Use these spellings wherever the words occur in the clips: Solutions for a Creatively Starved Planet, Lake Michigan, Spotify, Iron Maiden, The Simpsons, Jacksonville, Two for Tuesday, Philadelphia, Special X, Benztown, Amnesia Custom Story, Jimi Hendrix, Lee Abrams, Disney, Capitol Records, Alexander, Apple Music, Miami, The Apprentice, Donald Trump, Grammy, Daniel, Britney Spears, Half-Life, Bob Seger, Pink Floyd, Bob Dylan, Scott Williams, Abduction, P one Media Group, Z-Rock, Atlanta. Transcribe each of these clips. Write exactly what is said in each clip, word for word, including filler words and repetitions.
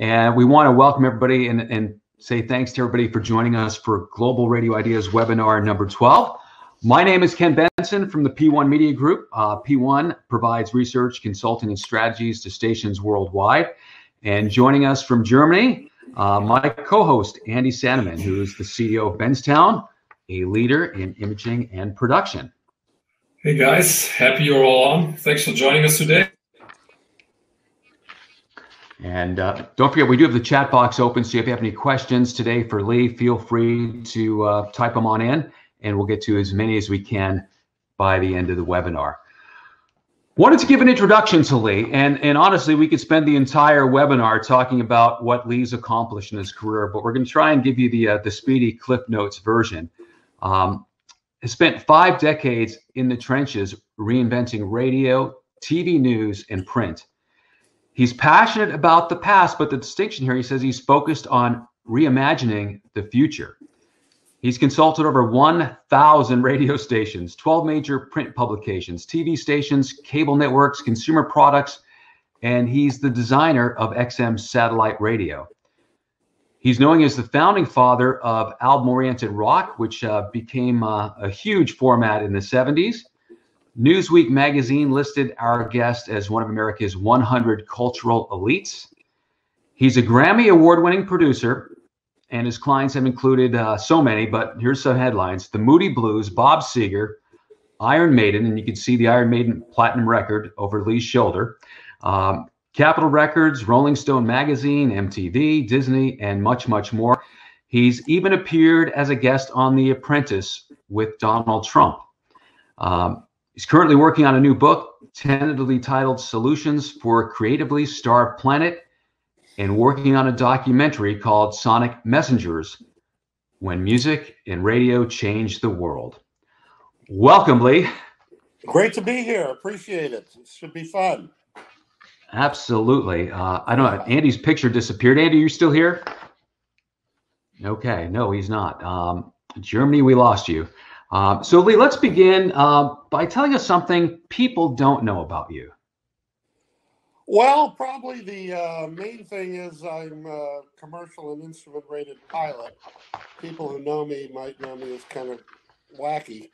And we want to welcome everybody and, and say thanks to everybody for joining us for Global Radio Ideas webinar number twelve. My name is Ken Benson from the P one Media Group. Uh, P one provides research, consulting, and strategies to stations worldwide. And joining us from Germany, uh, my co-host, Andy Sandeman, who is the C E O of Benztown, a leader in imaging and production. Hey guys, happy you're all on. Thanks for joining us today. And uh, don't forget, we do have the chat box open, so if you have any questions today for Lee, feel free to uh, type them on in, and we'll get to as many as we can by the end of the webinar. Wanted to give an introduction to Lee, and, and honestly, we could spend the entire webinar talking about what Lee's accomplished in his career, but we're going to try and give you the, uh, the speedy Cliff Notes version. Um, spent five decades in the trenches reinventing radio, T V news, and print. He's passionate about the past, but the distinction here, he says he's focused on reimagining the future. He's consulted over one thousand radio stations, twelve major print publications, T V stations, cable networks, consumer products, and he's the designer of X M Satellite Radio. He's known as the founding father of Album-Oriented Rock, which uh, became uh, a huge format in the seventies. Newsweek magazine listed our guest as one of America's one hundred cultural elites. He's a Grammy award-winning producer, and his clients have included uh, so many, but here's some headlines. The Moody Blues, Bob Seger, Iron Maiden, and you can see the Iron Maiden platinum record over Lee's shoulder, um, Capitol Records, Rolling Stone magazine, M T V, Disney, and much, much more. He's even appeared as a guest on The Apprentice with Donald Trump. Um, He's currently working on a new book, tentatively titled Solutions for a Creatively Starved Planet, and working on a documentary called Sonic Messengers When Music and Radio Changed the World. Welcome, Lee. Great to be here. Appreciate it. It should be fun. Absolutely. Uh, I don't know. Andy's picture disappeared. Andy, you still here? Okay. No, he's not. Um, Germany, we lost you. Um, so, Lee, let's begin uh, by telling us something people don't know about you. Well, probably the uh, main thing is I'm a commercial and instrument-rated pilot. People who know me might know me as kind of wacky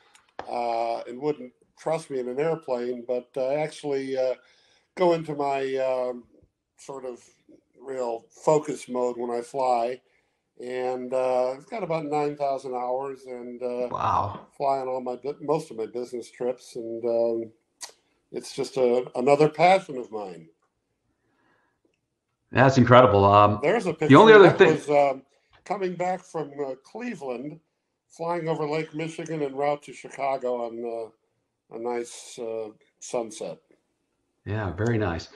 uh, and wouldn't trust me in an airplane, but I uh, actually uh, go into my um, sort of real focus mode when I fly. And uh, I've got about nine thousand hours and uh, wow. fly on all my, most of my business trips. And um, it's just a, another passion of mine. That's incredible. Um, There's a picture. The only other thing was um, coming back from uh, Cleveland, flying over Lake Michigan en route to Chicago on uh, a nice uh, sunset. Yeah, very nice.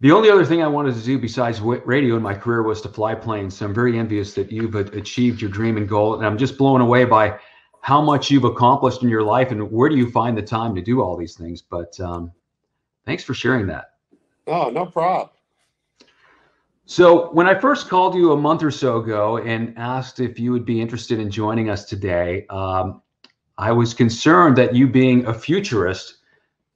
The only other thing I wanted to do besides radio in my career was to fly planes. So I'm very envious that you've achieved your dream and goal. And I'm just blown away by how much you've accomplished in your life and where do you find the time to do all these things. But um, thanks for sharing that. Oh, no problem. So when I first called you a month or so ago and asked if you would be interested in joining us today, um, I was concerned that you being a futurist,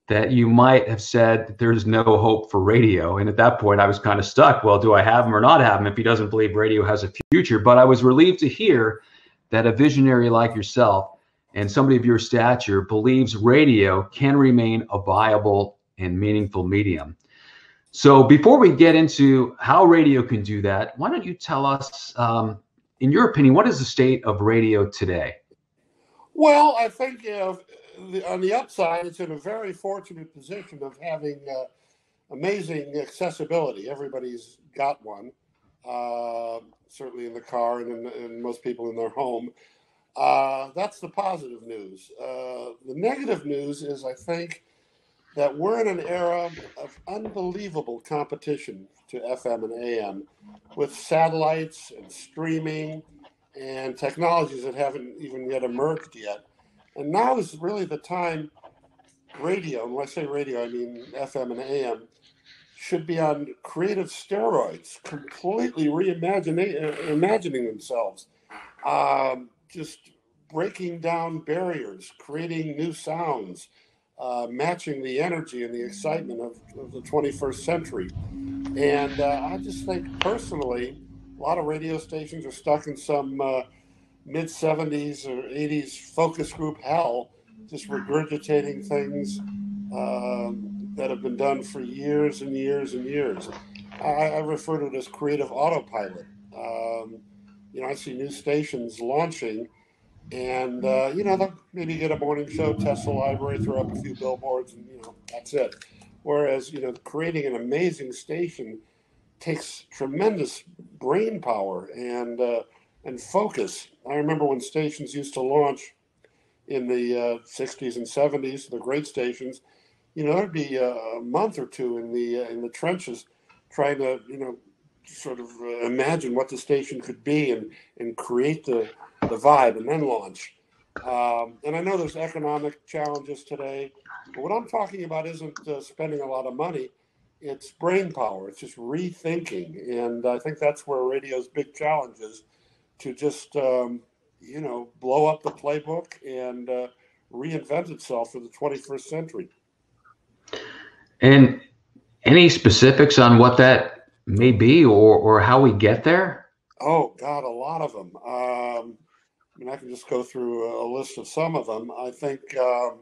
that you might have said there's no hope for radio. And at that point, I was kind of stuck. Well, do I have him or not have him if he doesn't believe radio has a future? But I was relieved to hear that a visionary like yourself and somebody of your stature believes radio can remain a viable and meaningful medium. So before we get into how radio can do that, why don't you tell us, um, in your opinion, what is the state of radio today? Well, I think, you know, The, on the upside, it's in a very fortunate position of having uh, amazing accessibility. Everybody's got one, uh, certainly in the car and, in, and most people in their home. Uh, that's the positive news. Uh, the negative news is, I think, that we're in an era of unbelievable competition to F M and A M with satellites and streaming and technologies that haven't even yet emerged yet. And now is really the time radio, and when I say radio, I mean F M and A M, should be on creative steroids, completely reimagining themselves, um, just breaking down barriers, creating new sounds, uh, matching the energy and the excitement of, of the twenty-first century. And uh, I just think personally, a lot of radio stations are stuck in some uh, mid-seventies or eighties focus group hell, just regurgitating things uh, that have been done for years and years and years. I, I refer to it as creative autopilot. Um, you know, I see new stations launching, and, uh, you know, they'll maybe get a morning show, test the library, throw up a few billboards, and, you know, that's it. Whereas, you know, creating an amazing station takes tremendous brain power and uh, and focus. I remember when stations used to launch in the uh, sixties and seventies, the great stations, you know, there'd be a month or two in the uh, in the trenches trying to, you know, sort of uh, imagine what the station could be and, and create the, the vibe and then launch. Um, and I know there's economic challenges today, but what I'm talking about isn't uh, spending a lot of money. It's brain power. It's just rethinking. And I think that's where radio's big challenge is, to just, um, you know, blow up the playbook and uh, reinvent itself for the twenty-first century. And any specifics on what that may be, or, or how we get there? Oh, God, a lot of them. Um, I mean, I can just go through a list of some of them. I think... Um,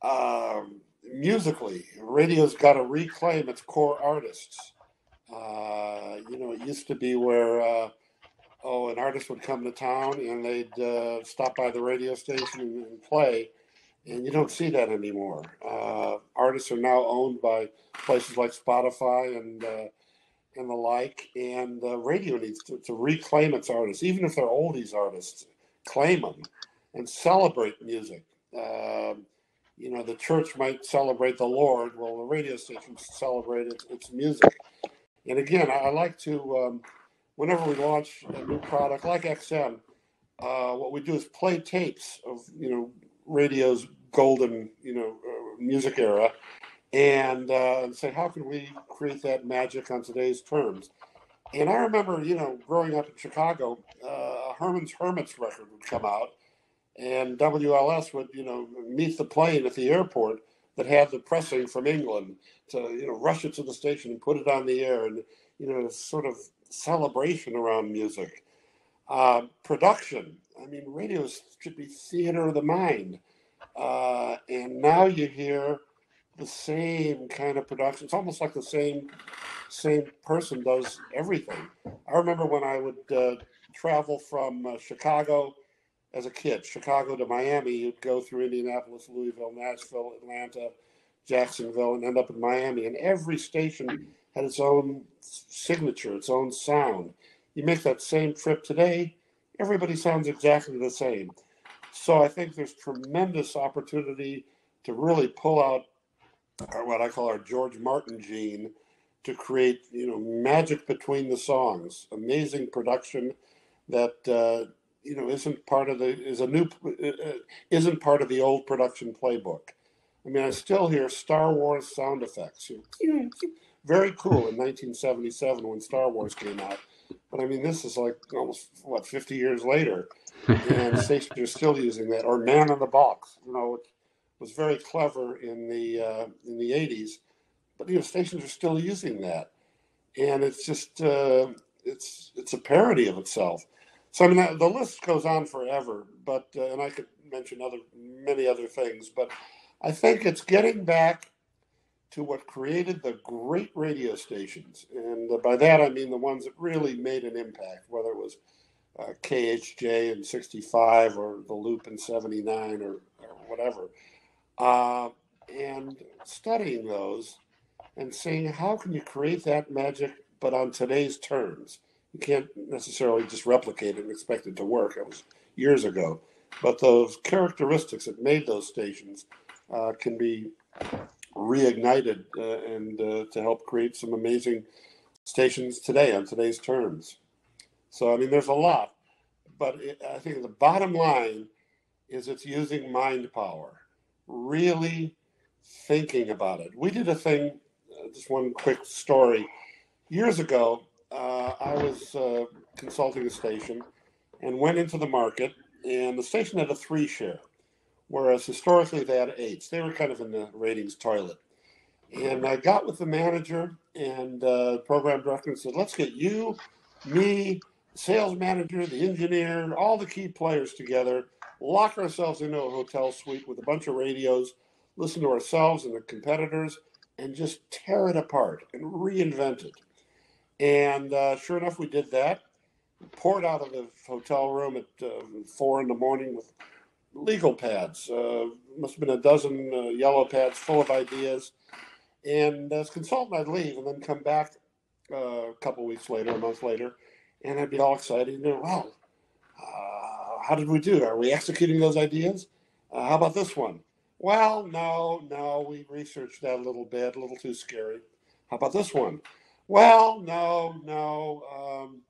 um, musically, radio's got to reclaim its core artists. Uh, you know, it used to be where, uh, oh, an artist would come to town and they'd uh, stop by the radio station and play, and you don't see that anymore. Uh, artists are now owned by places like Spotify and uh, and the like, and uh, radio needs to, to reclaim its artists, even if they're oldies artists, claim them and celebrate music. Uh, You know, the church might celebrate the Lord. Well, the radio station celebrate its, its music. And again, I like to, um, whenever we launch a new product like X M, uh, what we do is play tapes of, you know, radio's golden, you know, uh, music era, and uh, say, how can we create that magic on today's terms? And I remember, you know, growing up in Chicago, uh, a Herman's Hermits record would come out, and W L S would, you know, meet the plane at the airport that had the pressing from England to, you know, rush it to the station and put it on the air, and, you know, sort of celebration around music. Uh, production. I mean, radio should be theater of the mind. Uh, and now you hear the same kind of production. It's almost like the same same person does everything. I remember when I would uh, travel from uh, Chicago as a kid, Chicago to Miami, you'd go through Indianapolis, Louisville, Nashville, Atlanta, Jacksonville, and end up in Miami. And every station had its own signature, its own sound. You make that same trip today, everybody sounds exactly the same. So I think there's tremendous opportunity to really pull out our, what I call our George Martin gene, to create, you know, magic between the songs, amazing production that, uh, you know, isn't part of the is a new isn't part of the old production playbook. I mean, I still hear Star Wars sound effects. Very cool in nineteen seventy-seven when Star Wars came out, but I mean, this is like almost what fifty years later, and stations are still using that. Or Man in the Box, you know, it was very clever in the uh, in the eighties, but you know, stations are still using that, and it's just uh, it's it's a parody of itself. So, I mean, the list goes on forever, but uh, and I could mention other many other things, but I think it's getting back to what created the great radio stations. And uh, by that, I mean the ones that really made an impact, whether it was uh, K H J in sixty-five or The Loop in seventy-nine or, or whatever. Uh, and studying those and seeing how can you create that magic, but on today's terms. You can't necessarily just replicate it and expect it to work. It was years ago. But those characteristics that made those stations uh, can be reignited uh, and uh, to help create some amazing stations today on today's terms. So, I mean, there's a lot. But it, I think the bottom line is it's using mind power, really thinking about it. We did a thing, uh, just one quick story, years ago. Uh, I was uh, consulting a station and went into the market, and the station had a three share. whereas historically they had eights. They were kind of in the ratings toilet. And I got with the manager and uh, program director and said, let's get you, me, sales manager, the engineer, all the key players together, lock ourselves into a hotel suite with a bunch of radios, listen to ourselves and the competitors, and just tear it apart and reinvent it. And uh, sure enough, we did that. We poured out of the hotel room at uh, four in the morning with legal pads. Uh, must have been a dozen uh, yellow pads full of ideas. And as consultant, I'd leave and then come back uh, a couple weeks later, a month later, and I'd be all excited. You know, wow, uh, how did we do? Are we executing those ideas? Uh, how about this one? Well, no, no, we researched that a little bit, a little too scary. How about this one? Well, no, no, um,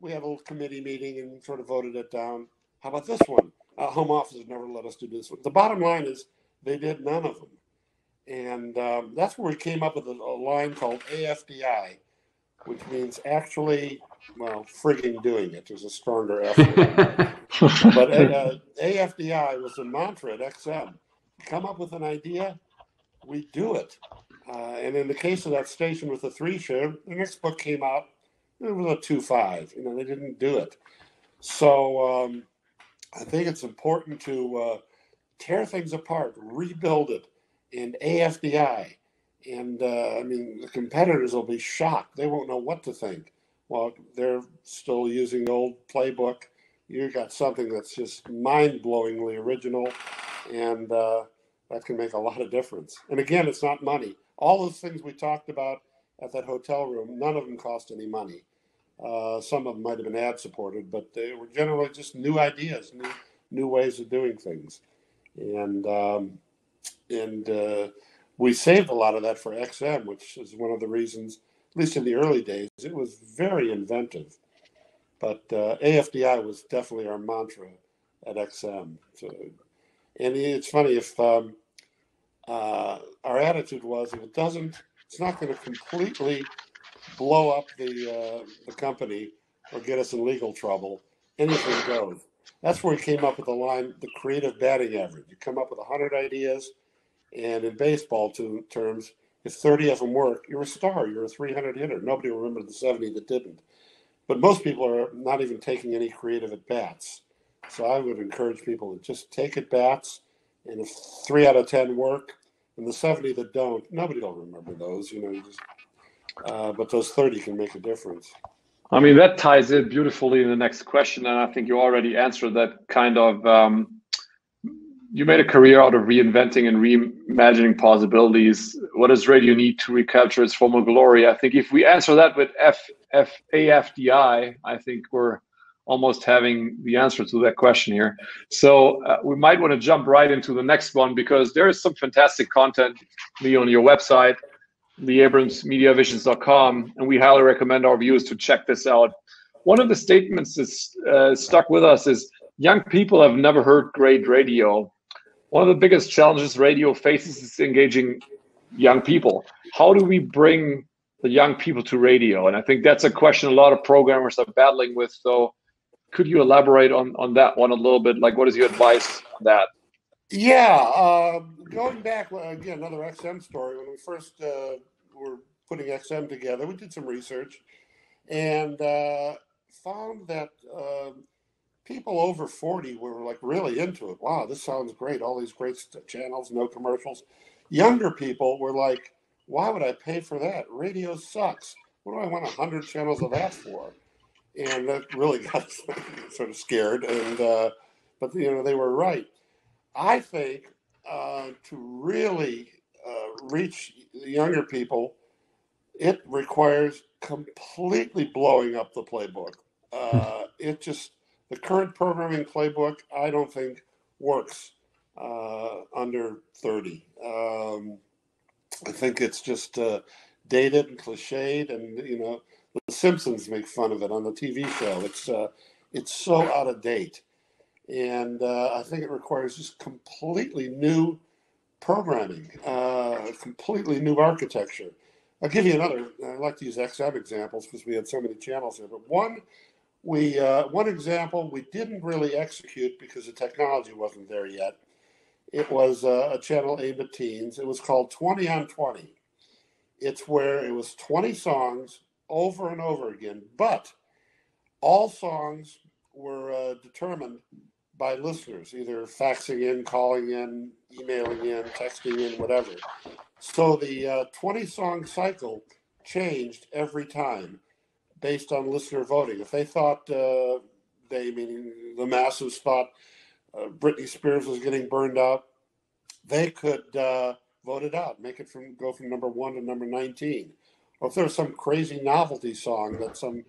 we had a little committee meeting and sort of voted it down. How about this one? Uh, Home Office has never let us do this one. The bottom line is they did none of them. And um, that's where we came up with a, a line called A F D I, which means actually, well, frigging doing it. There's a stronger F. But uh, A F D I was a mantra at X M. Come up with an idea, we do it. Uh, and in the case of that station with the three share, the next book came out, it was a two five. You know, they didn't do it. So um, I think it's important to uh, tear things apart, rebuild it, and A F D I. And, uh, I mean, the competitors will be shocked. They won't know what to think. Well, they're still using the old playbook. You've got something that's just mind-blowingly original, and uh, that can make a lot of difference. And again, it's not money. All those things we talked about at that hotel room, none of them cost any money. Uh, some of them might have been ad-supported, but they were generally just new ideas, new new ways of doing things. And um, and uh, we saved a lot of that for X M, which is one of the reasons, at least in the early days, it was very inventive. But uh, A F D I was definitely our mantra at X M. So, and it's funny, if um, uh, our attitude was, if it doesn't, it's not going to completely blow up the uh, the company or get us in legal trouble, anything goes. That's where we came up with the line, the creative batting average. You come up with one hundred ideas, and in baseball to, terms, if thirty of them work, you're a star, you're a three hundred hitter. Nobody will remember the seventy that didn't. But most people are not even taking any creative at-bats. So I would encourage people to just take at-bats, and if three out of ten work, and the seventy that don't, nobody will remember those, you know, you just, uh, but those thirty can make a difference. I mean, that ties in beautifully in the next question, and I think you already answered that kind of, um, you made a career out of reinventing and reimagining possibilities. What does radio need to recapture its former glory? I think if we answer that with F, F, A F D I, I think we're almost having the answer to that question here. So uh, we might want to jump right into the next one, because there is some fantastic content, Lee, on your website, lee abrams media visions dot com, and we highly recommend our viewers to check this out. One of the statements that's uh, stuck with us is, young people have never heard great radio. One of the biggest challenges radio faces is engaging young people. How do we bring the young people to radio? And I think that's a question a lot of programmers are battling with. So could you elaborate on, on that one a little bit? Like, what is your advice on that? Yeah, uh, going back, again, another X M story. When we first uh, were putting X M together, we did some research and uh, found that uh, people over forty were, like, really into it. Wow, this sounds great. All these great channels, no commercials. Younger people were like, why would I pay for that? Radio sucks. What do I want one hundred channels of that for? And that really got us sort of scared. And uh, but, you know, they were right. I think uh, to really uh, reach the younger people, it requires completely blowing up the playbook. Uh, it just, the current programming playbook, I don't think works uh, under thirty. Um, I think it's just uh, dated and cliched, and, you know, The Simpsons make fun of it on the T V show. It's uh, it's so out of date. And uh, I think it requires just completely new programming, uh, completely new architecture. I'll give you another. I like to use X M examples because we had so many channels here. But one, we, uh, one example we didn't really execute because the technology wasn't there yet. It was uh, a Channel A but Teens. It was called twenty on twenty. It's where it was twenty songs over and over again, but all songs were uh, determined by listeners, either faxing in, calling in, emailing in, texting in, whatever. So the uh, twenty-song cycle changed every time based on listener voting. If they thought, uh, they, meaning the masses, thought uh, Britney Spears was getting burned out, they could uh, vote it out, make it from go from number one to number nineteen. Or if there was some crazy novelty song that some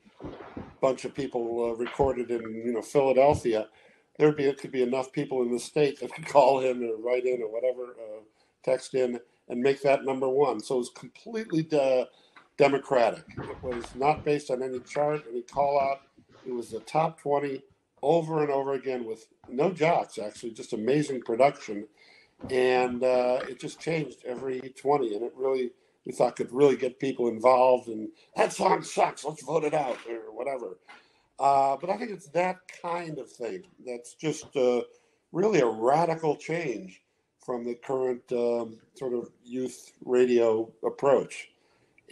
bunch of people uh, recorded in, you know, Philadelphia, there'd be, it could be enough people in the state that could call in or write in or whatever, uh, text in and make that number one. So it was completely de- democratic. It was not based on any chart, any call out. It was the top twenty over and over again with no jocks, actually, just amazing production. And uh, it just changed every twenty. And it really, we thought, could really get people involved. And that song sucks, let's vote it out or whatever. Uh, but I think it's that kind of thing that's just uh, really a radical change from the current um, sort of youth radio approach.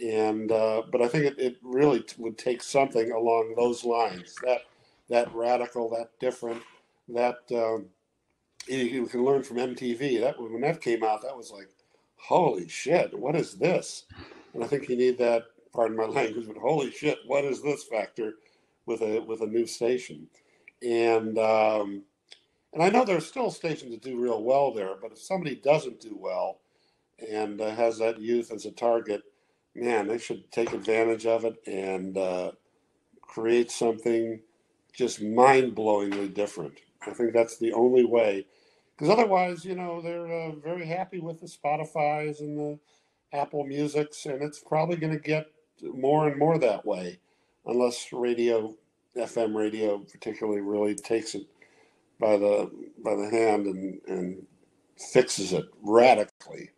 And uh, but I think it, it really t- would take something along those lines, that that radical, that different, that um, you, you can learn from M T V. That when that came out, that was like, holy shit, what is this? And I think you need that, pardon my language, but holy shit, what is this factor with a with a new station. And um, and I know there's still stations that do real well there, but if somebody doesn't do well and uh, has that youth as a target, man, they should take advantage of it and uh, create something just mind-blowingly different. I think that's the only way. Because otherwise, you know, they're uh, very happy with the Spotify's and the Apple Music's, and it's probably going to get more and more that way, unless radio, F M radio particularly, really takes it by the by the hand and, and fixes it radically.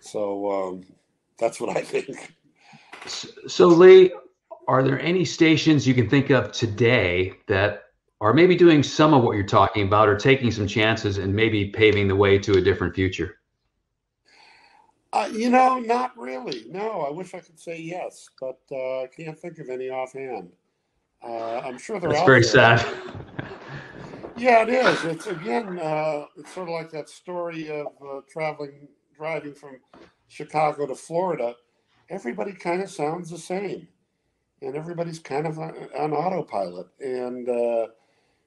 So um, that's what I think. So, so Lee, are there any stations you can think of today that are maybe doing some of what you're talking about or taking some chances and maybe paving the way to a different future? Uh, you know, not really. No, I wish I could say yes, but uh, I can't think of any offhand. Uh, I'm sure they're out there. That's very sad. Yeah, it is. It's, again, uh, it's sort of like that story of uh, traveling, driving from Chicago to Florida. Everybody kind of sounds the same, and everybody's kind of on, on autopilot. And uh,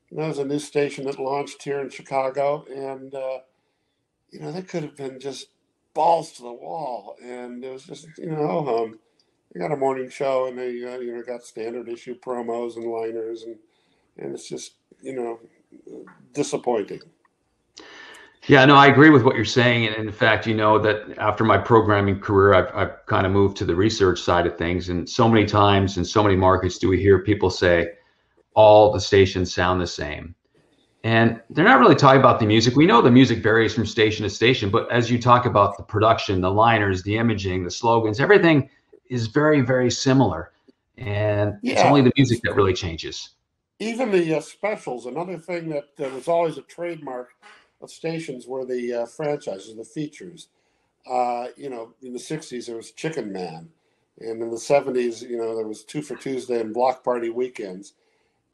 you know, there's a new station that launched here in Chicago, and uh, you know, they could have been just balls to the wall, and it was just, you know, um, they got a morning show, and they uh, you know, got standard issue promos and liners, and and it's just, you know, disappointing. Yeah, no, I agree with what you're saying, and in fact, you know, that after my programming career, I've, I've kind of moved to the research side of things, and so many times in so many markets do we hear people say all the stations sound the same. And they're not really talking about the music. We know the music varies from station to station, but as you talk about the production, the liners, the imaging, the slogans, everything is very, very similar. And yeah, it's only the music that really changes. Even the uh, specials, another thing that uh, was always a trademark of stations were the uh, franchises, the features. Uh, you know, in the sixties, there was Chicken Man. And in the seventies, you know, there was Two for Tuesday and Block Party Weekends.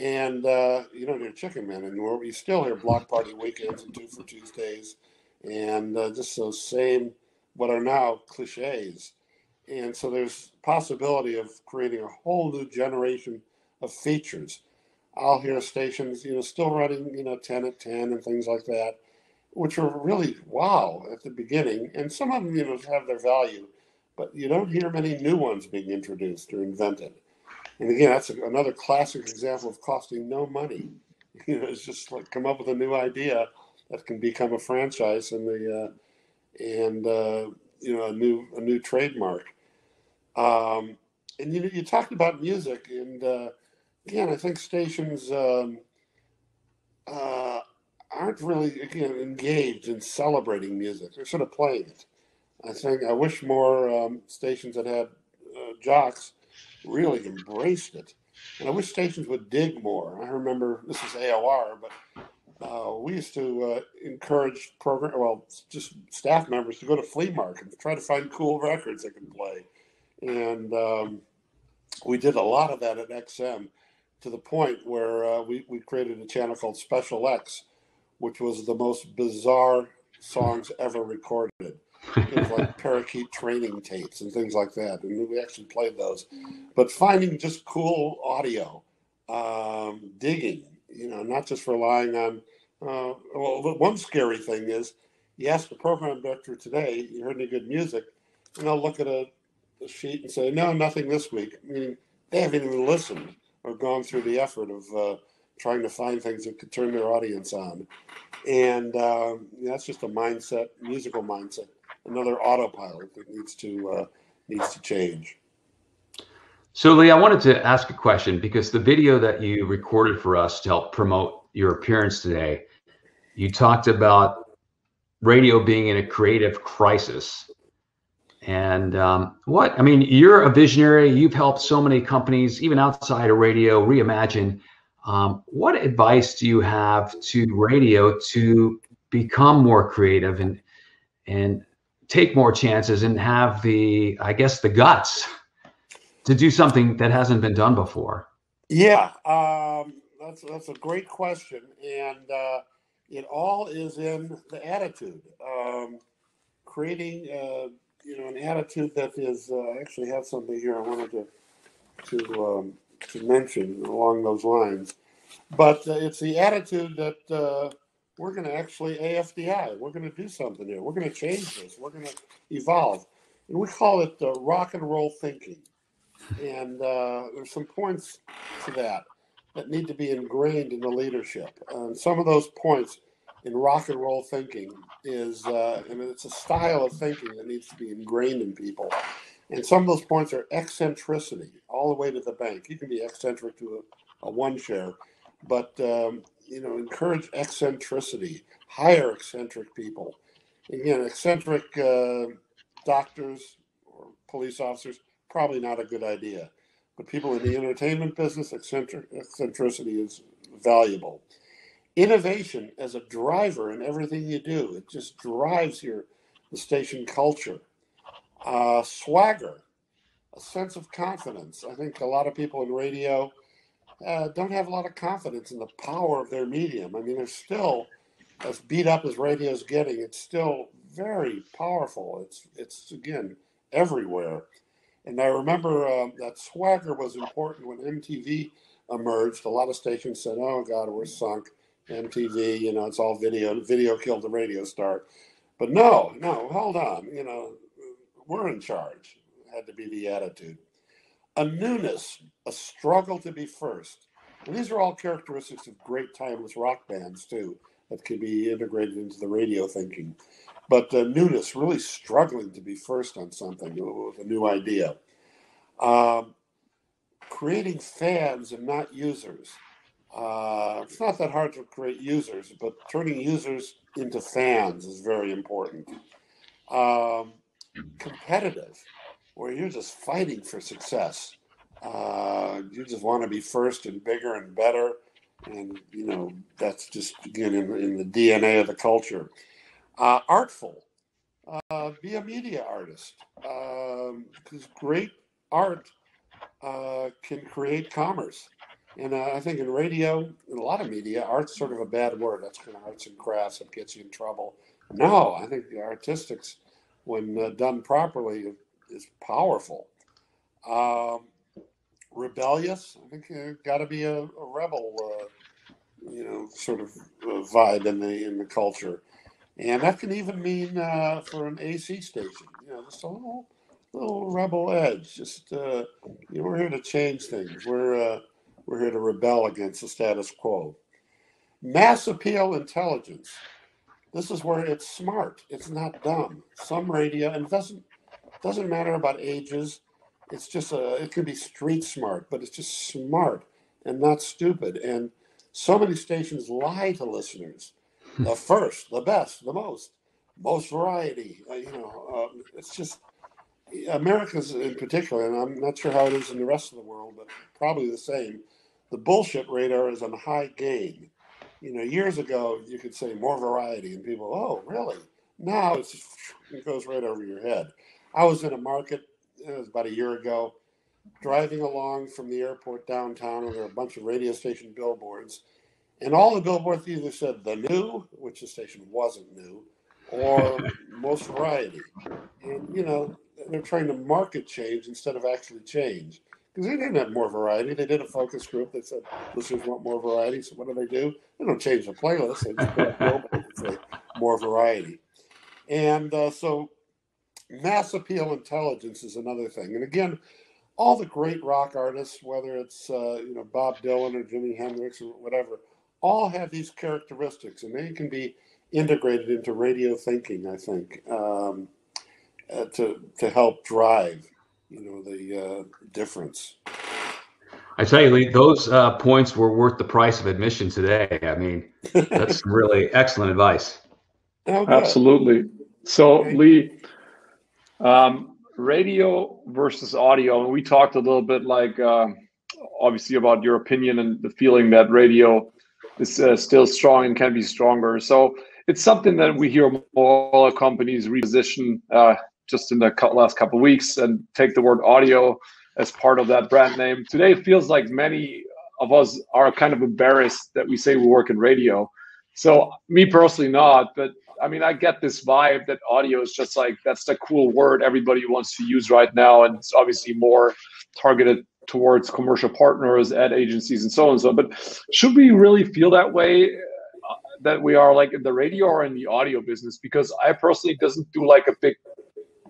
And uh, you don't hear Chicken Man anymore. We still hear Block Party Weekends and Two for Tuesdays, and uh, just those same, what are now cliches. And so there's possibility of creating a whole new generation of features. I'll hear stations, you know, still running, you know, ten at ten and things like that, which are really wow at the beginning. And some of them, you know, have their value, but you don't hear many new ones being introduced or invented. And again, that's a, another classic example of costing no money. You know, it's just like come up with a new idea that can become a franchise and the uh, and uh, you know, a new a new trademark. Um, and you you talked about music, and uh, again, I think stations um, uh, aren't really, again, engaged in celebrating music. They're sort of playing it. I think I wish more um, stations that had uh, jocks really embraced it. And I wish stations would dig more. I remember, this is A O R, but Uh, we used to uh, encourage program, well, just staff members to go to flea markets, try to find cool records they can play. And um, we did a lot of that at X M, to the point where uh, we, we created a channel called Special X, which was the most bizarre songs ever recorded. It was like parakeet training tapes and things like that. And we actually played those. But finding just cool audio, um, digging, you know, not just relying on, uh, well, one scary thing is you ask the program director today, you heard any good music, and they'll look at a, a sheet and say, no, nothing this week. I mean, they haven't even listened or gone through the effort of uh, trying to find things that could turn their audience on. And uh, that's just a mindset, musical mindset, another autopilot that needs to, uh, needs to change. So Lee, I wanted to ask a question, because the video that you recorded for us to help promote your appearance today, you talked about radio being in a creative crisis. And um, what, I mean, you're a visionary, you've helped so many companies, even outside of radio, reimagine. Um, what advice do you have to radio to become more creative and, and take more chances and have the, I guess, the guts to do something that hasn't been done before? Yeah, um, that's that's a great question, and uh, it all is in the attitude. Um, creating, uh, you know, an attitude that is. Uh, I actually have something here I wanted to to um, to mention along those lines, but uh, it's the attitude that uh, we're going to actually A F D I. We're going to do something here. We're going to change this. We're going to evolve, and we call it uh, rock and roll thinking. And uh, there's some points to that that need to be ingrained in the leadership. And some of those points in rock and roll thinking is, uh, I mean, it's a style of thinking that needs to be ingrained in people. And some of those points are eccentricity, all the way to the bank. You can be eccentric to a, a one share, but, um, you know, encourage eccentricity, hire eccentric people. Again, eccentric uh, doctors or police officers, probably not a good idea, but people in the entertainment business, eccentric, eccentricity is valuable. Innovation as a driver in everything you do, it just drives your the station culture. Uh, swagger, a sense of confidence. I think a lot of people in radio uh, don't have a lot of confidence in the power of their medium. I mean, they're still, as beat up as radio is getting, it's still very powerful. It's, it's again, everywhere. And I remember um, that swagger was important when M T V emerged. A lot of stations said, oh, God, we're sunk. M T V, you know, it's all video. Video killed the radio star. But no, no, hold on. You know, we're in charge. It had to be the attitude. A newness, a struggle to be first. And these are all characteristics of great timeless rock bands, too, that can be integrated into the radio thinking. But uh, newness, really struggling to be first on something with a new idea. Um, creating fans and not users. Uh, it's not that hard to create users, but turning users into fans is very important. Um, competitive, where you're just fighting for success. Uh, you just want to be first and bigger and better. And, you know, that's just, again, in, in the D N A of the culture. Uh, artful, uh, be a media artist, because um, great art uh, can create commerce. And uh, I think in radio, in a lot of media, art's sort of a bad word. That's kind of arts and crafts. It gets you in trouble. No, I think the artistics, when uh, done properly, is powerful. Um, rebellious, I think you've got to be a, a rebel, uh, you know, sort of uh, vibe in the in the culture. And that can even mean uh, for an A C station, you know, just a little, little rebel edge. Just uh, you know, we're here to change things. We're uh, we're here to rebel against the status quo. Mass appeal intelligence. This is where it's smart. It's not dumb. Some radio, and it doesn't doesn't matter about ages. It's just a, it can be street smart, but it's just smart and not stupid. And so many stations lie to listeners. The first, the best, the most, most variety. Uh, you know, um, it's just America's in particular, and I'm not sure how it is in the rest of the world, but probably the same. The bullshit radar is on high gain. you know, years ago, you could say more variety and people, oh, really? Now it's just, it goes right over your head. I was in a market, it was about a year ago, driving along from the airport downtown, and there were a bunch of radio station billboards. And all the billboards either said the new, which the station wasn't new, or most variety. And, you know, they're trying to market change instead of actually change. Because they didn't have more variety. They did a focus group that said, listeners want more variety. So what do they do? They don't change the playlist. They just put a billboard and say more variety. And uh, so mass appeal intelligence is another thing. And again, all the great rock artists, whether it's uh, you know Bob Dylan or Jimi Hendrix or whatever, all have these characteristics, and they can be integrated into radio thinking, I think, um, uh, to to help drive, you know, the uh, difference. I tell you, Lee, those uh, points were worth the price of admission today. I mean, that's really excellent advice. Okay. Absolutely. So, okay. Lee, um, radio versus audio, and we talked a little bit, like, uh, obviously, about your opinion and the feeling that radio is uh, still strong and can be stronger. So it's something that we hear more, all our companies reposition uh, just in the last couple of weeks and take the word audio as part of that brand name. Today, it feels like many of us are kind of embarrassed that we say we work in radio. So me personally not, but I mean, I get this vibe that audio is just like, that's the cool word everybody wants to use right now. And it's obviously more targeted towards commercial partners, ad agencies, and so on and so on. But should we really feel that way, uh, that we are like in the radio or in the audio business? Because I personally doesn't do like a big,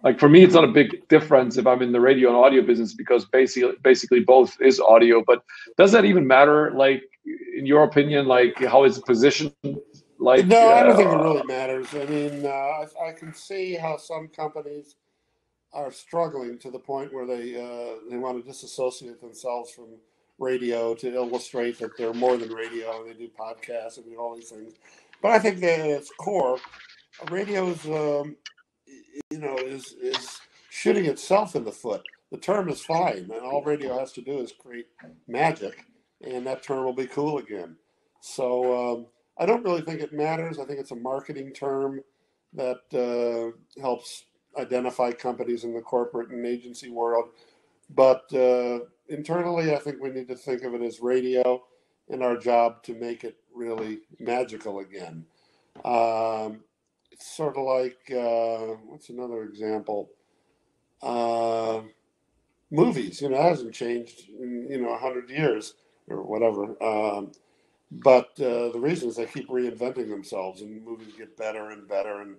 like for me, it's not a big difference if I'm in the radio and audio business, because basically, basically both is audio. But does that even matter? Like, in your opinion, like how is it positioned? Like, no, uh, I don't think it really matters. I mean, uh, I, I can see how some companies are struggling to the point where they uh, they want to disassociate themselves from radio to illustrate that they're more than radio, and they do podcasts and do all these things. But I think that at its core, radio is um, you know is is shooting itself in the foot. The term is fine, and all radio has to do is create magic, and that term will be cool again. So um, I don't really think it matters. I think it's a marketing term that uh, helps identify companies in the corporate and agency world. But uh, internally, I think we need to think of it as radio, and our job to make it really magical again. Um, it's sort of like, uh, what's another example? Uh, movies, you know, hasn't changed in, you know, a hundred years or whatever. Um, but uh, the reason is they keep reinventing themselves, and movies get better and better and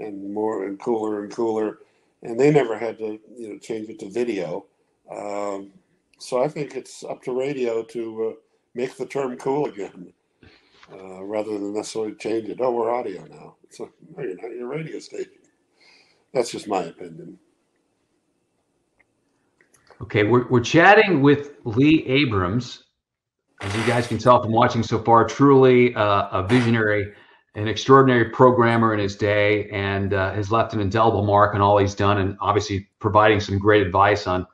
and more and cooler and cooler, and they never had to, you know, change it to video. Um, so I think it's up to radio to uh, make the term cool again, uh, rather than necessarily change it. Oh, we're audio now. It's like, no, you're not, your radio station. That's just my opinion. Okay, we're we're chatting with Lee Abrams. As you guys can tell from watching so far, truly uh, a visionary, an extraordinary programmer in his day, and uh, has left an indelible mark on all he's done, and obviously providing some great advice on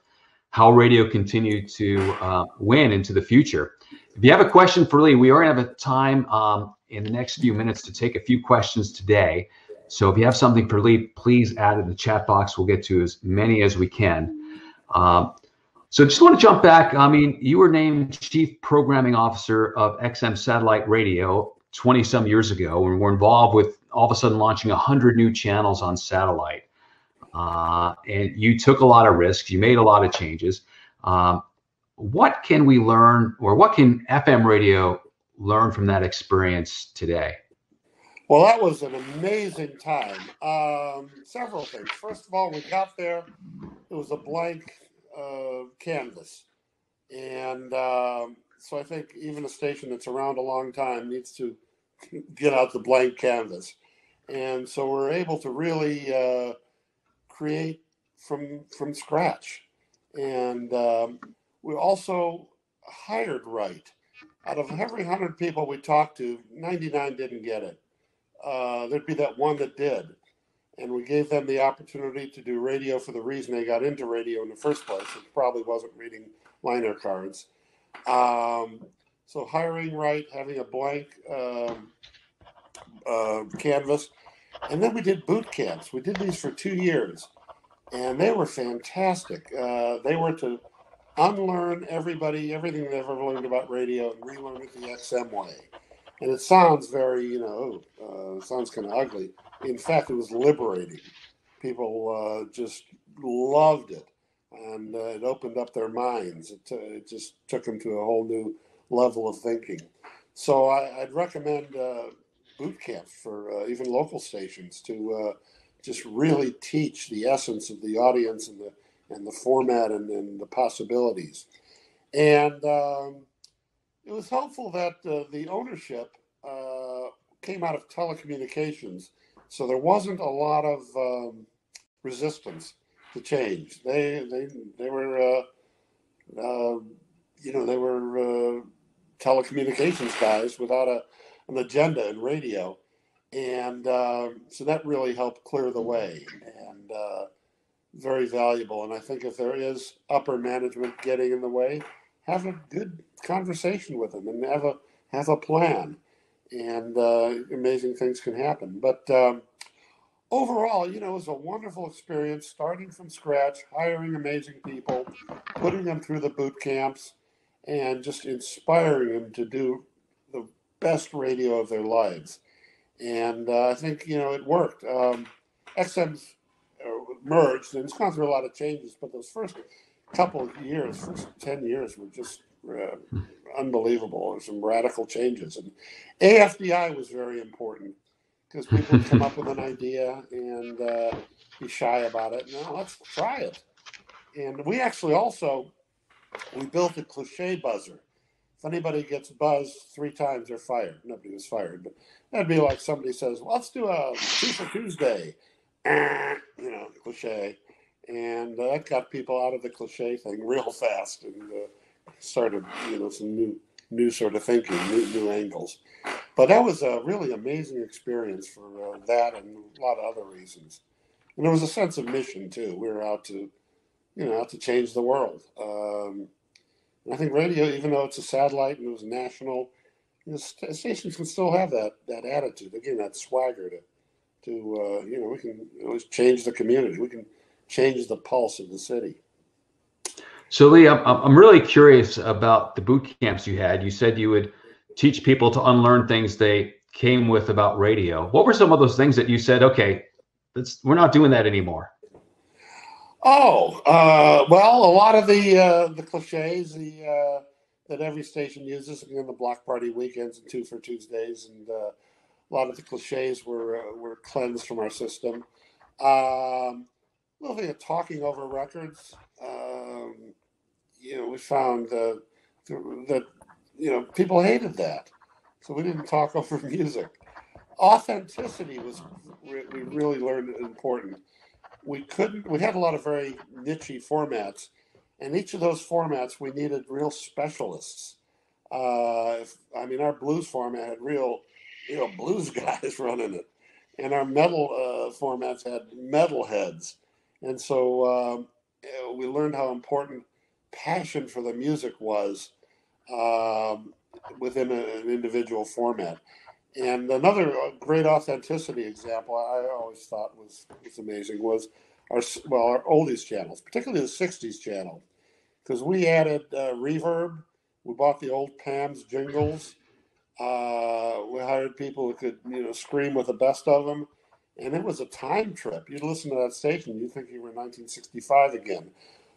how radio continue to uh, win into the future. If you have a question for Lee, we are going to have time um, in the next few minutes to take a few questions today. So if you have something for Lee, please add it in the chat box. We'll get to as many as we can. Um, so just want to jump back. I mean, you were named Chief Programming Officer of X M Satellite Radio twenty some years ago, when we were involved with all of a sudden launching a hundred new channels on satellite. Uh, and you took a lot of risks, you made a lot of changes. Um, what can we learn, or what can F M radio learn from that experience today? Well, that was an amazing time. Um, several things. First of all, we got there, it was a blank uh, canvas. And um, so I think even a station that's around a long time needs to get out the blank canvas. And so we're able to really uh, create from from scratch. And um, we also hired right. Out of every hundred people we talked to, ninety-nine didn't get it. Uh, there'd be that one that did. And we gave them the opportunity to do radio for the reason they got into radio in the first place. It probably wasn't reading liner cards. Um, So hiring right, having a blank um, uh, canvas. And then we did boot camps. We did these for two years. And they were fantastic. Uh, they were to unlearn everybody, everything they've ever learned about radio and relearn it the X M way. And it sounds very, you know, uh, it sounds kind of ugly. In fact, it was liberating. People uh, just loved it. And uh, it opened up their minds. It, uh, it just took them to a whole new level of thinking. So I, I'd recommend uh, boot camps for uh, even local stations to uh, just really teach the essence of the audience and the and the format and, and the possibilities. And um, it was helpful that uh, the ownership uh, came out of telecommunications, so there wasn't a lot of um, resistance to change. They they they were uh, uh, you know they were uh, telecommunications guys without a an agenda in radio, and uh, so that really helped clear the way, and uh, very valuable. And I think if there is upper management getting in the way, have a good conversation with them and have a have a plan, and uh, amazing things can happen. But um, overall, you know, it was a wonderful experience, starting from scratch, hiring amazing people, putting them through the boot camps, and just inspiring them to do the best radio of their lives. And uh, I think, you know, it worked. Um, X M's merged, and it's gone through a lot of changes, but those first couple of years, first ten years were just uh, unbelievable. There were some radical changes. And A F D I was very important, because people would come up with an idea and uh, be shy about it. No, let's try it. And we actually also, we built a cliche buzzer. If anybody gets buzzed three times, they're fired. Nobody was fired, but that'd be like somebody says, well, let's do a Two for Tuesday. Eh, you know, cliche. And that uh, got people out of the cliche thing real fast, and uh, started, you know, some new new sort of thinking, new, new angles. But that was a really amazing experience for uh, that and a lot of other reasons. And there was a sense of mission, too. We were out to, you know, out to change the world. Um, and I think radio, even though it's a satellite and it was national, you know, st- stations can still have that that attitude, again, that swagger to, to uh, you know, we can always change the community. We can change the pulse of the city. So, Lee, I'm, I'm really curious about the boot camps you had. You said you would teach people to unlearn things they came with about radio. What were some of those things that you said, okay, let's, we're not doing that anymore? Oh, uh, well, a lot of the uh, the cliches the, uh, that every station uses, again, the Block Party Weekends and Two for Tuesdays, and uh, a lot of the cliches were uh, were cleansed from our system. Um, a little thing of talking over records. Um, you know, we found uh, that, you know, people hated that, so we didn't talk over music. Authenticity was, re- we really learned, important. We couldn't, we had a lot of very niche formats, and each of those formats, we needed real specialists. Uh, if, I mean, our blues format had real, you know, blues guys running it, and our metal uh, formats had metal heads. And so um, we learned how important passion for the music was um, within a, an individual format. And another great authenticity example I always thought was, was amazing was our, well, our oldies channels, particularly the sixties channel, because we added uh, reverb. We bought the old Pam's jingles. Uh, we hired people who could, you know, scream with the best of them. And it was a time trip. You'd listen to that station, you'd think you were in nineteen sixty-five again.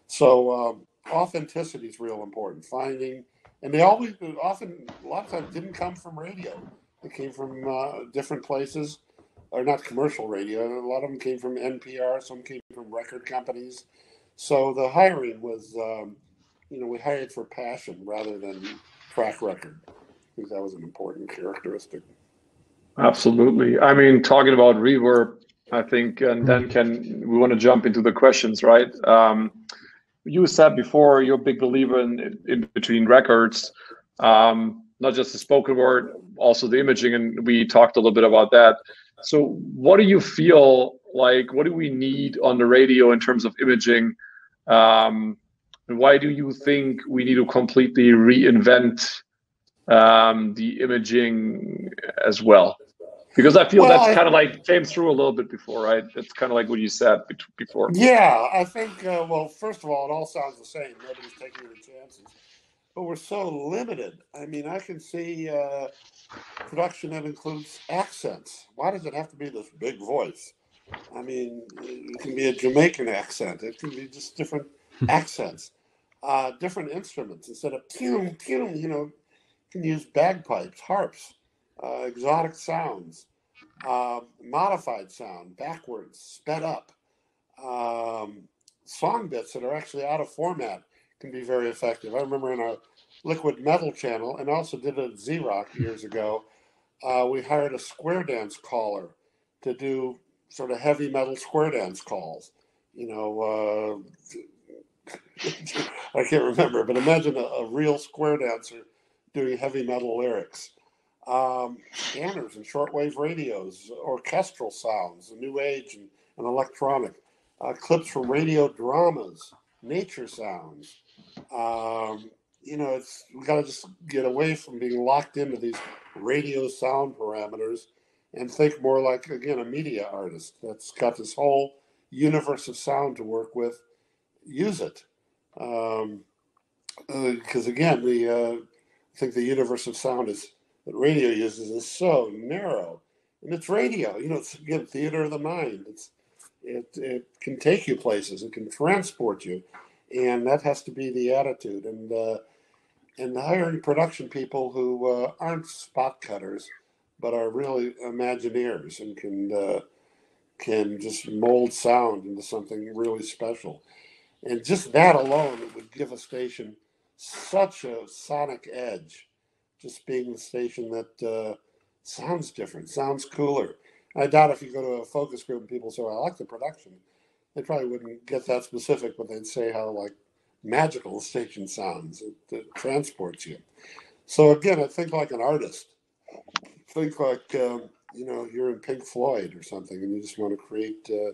So um, authenticity is real important. Finding, and they always, often, a lot of times, didn't come from radio. They came from uh, different places, or not commercial radio. A lot of them came from N P R. Some came from record companies. So the hiring was, um, you know, we hired for passion rather than track record. I think that was an important characteristic. Absolutely. I mean, talking about reverb, I think, and then can we want to jump into the questions, right? Um, you said before you're a big believer in, in between records, um, not just the spoken word, also the imaging, and we talked a little bit about that. So what do you feel like, what do we need on the radio in terms of imaging? Um, and why do you think we need to completely reinvent um, the imaging as well? Because I feel well, that's I, kind of like came through a little bit before, right? That's kind of like what you said before. Yeah, I think, uh, well, first of all, it all sounds the same. Nobody's taking any chances. But we're so limited. I mean, I can see uh, production that includes accents. Why does it have to be this big voice? I mean, it can be a Jamaican accent. It can be just different accents, uh, different instruments. Instead of, pew, pew, you know, you can use bagpipes, harps. Uh, exotic sounds, uh, modified sound, backwards, sped up. Um, song bits that are actually out of format can be very effective. I remember in our liquid metal channel, and also did it at Z-Rock years ago, uh, we hired a square dance caller to do sort of heavy metal square dance calls. You know, uh, I can't remember, but imagine a, a real square dancer doing heavy metal lyrics. Um, scanners and shortwave radios, orchestral sounds, new age and, and electronic, uh, clips from radio dramas, nature sounds. Um, you know, it's we got to just get away from being locked into these radio sound parameters and think more like, again, a media artist that's got this whole universe of sound to work with. Use it. Um, because, again, the uh, I think the universe of sound is that radio uses is so narrow, and it's radio. You know, it's again theater of the mind. It's it it can take you places. It can transport you, and that has to be the attitude. And uh, and hiring production people who uh, aren't spot cutters, but are really Imagineers and can uh, can just mold sound into something really special. And just that alone, it would give a station such a sonic edge. Just being the station that uh, sounds different, sounds cooler. And I doubt if you go to a focus group and people say, well, I like the production, they probably wouldn't get that specific, but they'd say how like magical the station sounds. It, it transports you. So again, I think like an artist. Think like, um, you know, you're in Pink Floyd or something, and you just want to create, uh,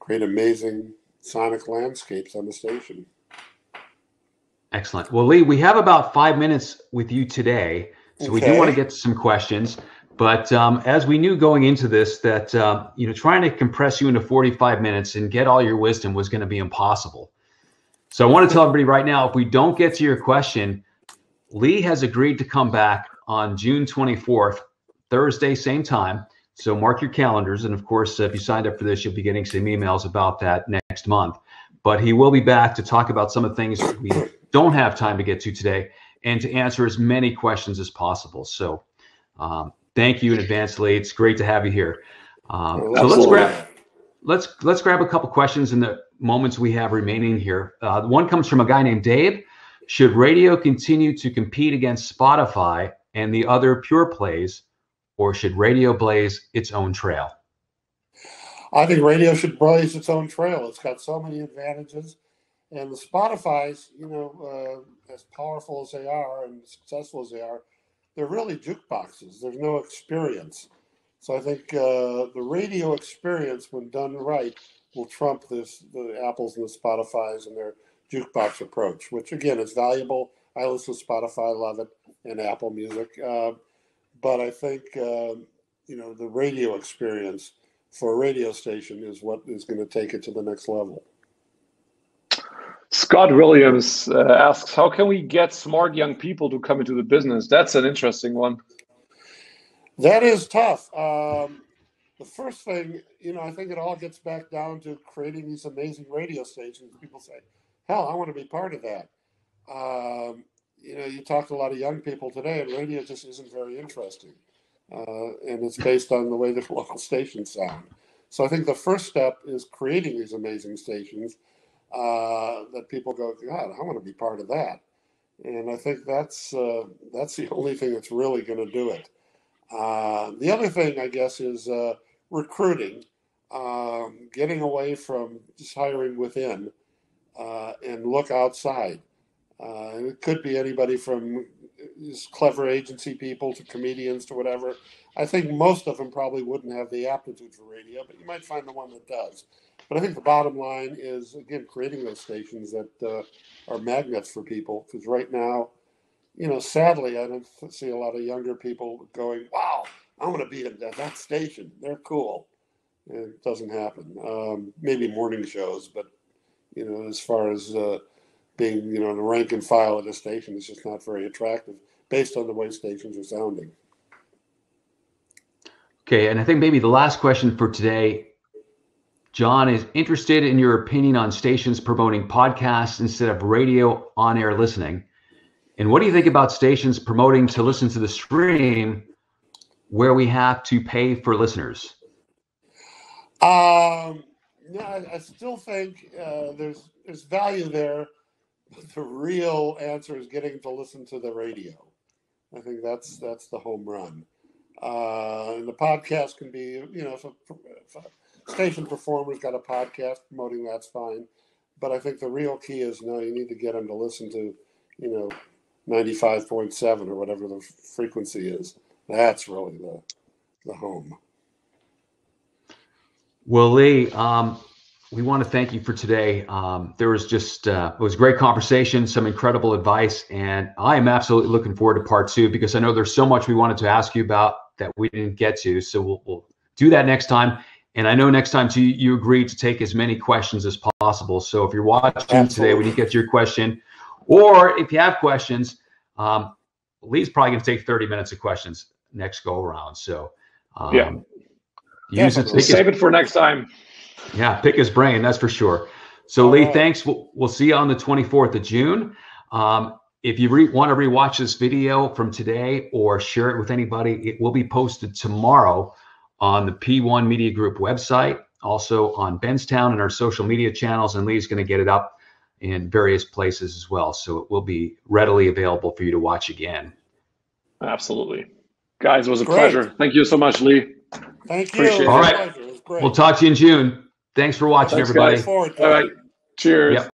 create amazing sonic landscapes on the station. Excellent. Well, Lee, we have about five minutes with you today, so okay. we do want to get to some questions. But um, as we knew going into this, that uh, you know, trying to compress you into forty-five minutes and get all your wisdom was going to be impossible. So I want to tell everybody right now, if we don't get to your question, Lee has agreed to come back on June twenty-fourth, Thursday, same time. So mark your calendars. And of course, if you signed up for this, you'll be getting some emails about that next month. But he will be back to talk about some of the things we don't have time to get to today and to answer as many questions as possible. So um, thank you in advance, Lee. It's great to have you here. Um, so let's grab, let's, let's grab a couple questions in the moments we have remaining here. Uh, one comes from a guy named Dave. Should radio continue to compete against Spotify and the other pure plays, or should radio blaze its own trail? I think radio should blaze its own trail. It's got so many advantages. And the Spotify's, you know, uh, as powerful as they are and successful as they are, they're really jukeboxes. There's no experience. So I think uh, the radio experience, when done right, will trump this, the Apples and the Spotify's and their jukebox approach, which, again, is valuable. I listen to Spotify, love it, and Apple Music. Uh, but I think, uh, you know, the radio experience for a radio station is what is going to take it to the next level. Scott Williams uh, asks, how can we get smart young people to come into the business? That's an interesting one. That is tough. Um, the first thing, you know, I think it all gets back down to creating these amazing radio stations. People say, hell, I want to be part of that. Um, you know, you talk to a lot of young people today, and radio just isn't very interesting. Uh, and it's based on the way the local stations sound. So I think the first step is creating these amazing stations uh, that people go, God, I want to be part of that. And I think that's uh, that's the only thing that's really going to do it. Uh, the other thing, I guess, is uh, recruiting, um, getting away from just hiring within uh, and look outside. Uh, and it could be anybody from clever agency people to comedians to whatever. I think most of them probably wouldn't have the aptitude for radio, but you might find the one that does. But I think the bottom line is, again, creating those stations that uh, are magnets for people, because right now, you know, sadly, I don't see a lot of younger people going, wow, I'm going to be at that station. They're cool. It doesn't happen. Um, maybe morning shows, but, you know, as far as uh, being, you know, the rank and file at a station, it's just not very attractive based on the way stations are sounding. Okay, and I think maybe the last question for today, John, is interested in your opinion on stations promoting podcasts instead of radio on-air listening. And what do you think about stations promoting to listen to the stream where we have to pay for listeners? Um, no, I, I still think uh, there's there's value there. But the real answer is getting to listen to the radio. I think that's that's the home run. Uh, and the podcast can be, you know, if a, if a station performer's got a podcast promoting, that's fine. But I think the real key is, no, you need to get them to listen to, you know, ninety-five point seven or whatever the frequency is. That's really the the home. Well, Lee, um, we want to thank you for today. Um, there was just, uh, it was a great conversation, some incredible advice, and I am absolutely looking forward to part two because I know there's so much we wanted to ask you about that we didn't get to. So we'll, we'll do that next time. And I know next time too, you agreed to take as many questions as possible. So if you're watching Absolutely. Today, we didn't get to your question, or if you have questions, um, Lee's probably going to take thirty minutes of questions next go around. So um, yeah. Use yeah, it, save his, it for next time. Yeah, pick his brain, that's for sure. So, Lee, right. Thanks. We'll, we'll see you on the twenty-fourth of June. Um, if you re- want to rewatch this video from today or share it with anybody, it will be posted tomorrow on the P one Media Group website, also on Benztown and our social media channels. And Lee's going to get it up in various places as well. So it will be readily available for you to watch again. Absolutely. Guys, it was a Great. Pleasure. Thank you so much, Lee. Thank you. Appreciate it. All right. It was great. We'll talk to you in June. Thanks for watching, Thanks, everybody. All right. Cheers. Yep.